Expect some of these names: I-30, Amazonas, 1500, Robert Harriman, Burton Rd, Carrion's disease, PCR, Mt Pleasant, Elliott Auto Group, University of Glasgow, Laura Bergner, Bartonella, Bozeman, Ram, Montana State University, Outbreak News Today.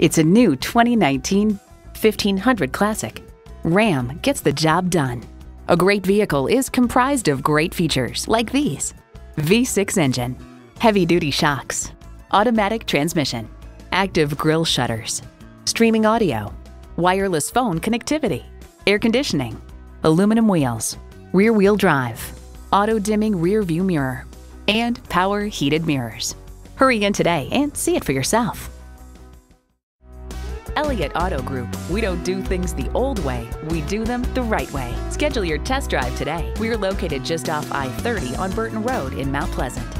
It's a new 2019 1500 Classic. Ram gets the job done. A great vehicle is comprised of great features like these: V6 engine, heavy-duty shocks, automatic transmission, active grille shutters, streaming audio, wireless phone connectivity, air conditioning, aluminum wheels, rear-wheel drive, auto-dimming rear-view mirror, and power heated mirrors. Hurry in today and see it for yourself. Elliott Auto Group. We don't do things the old way, we do them the right way. Schedule your test drive today. We're located just off I-30 on Burton Road in Mount Pleasant.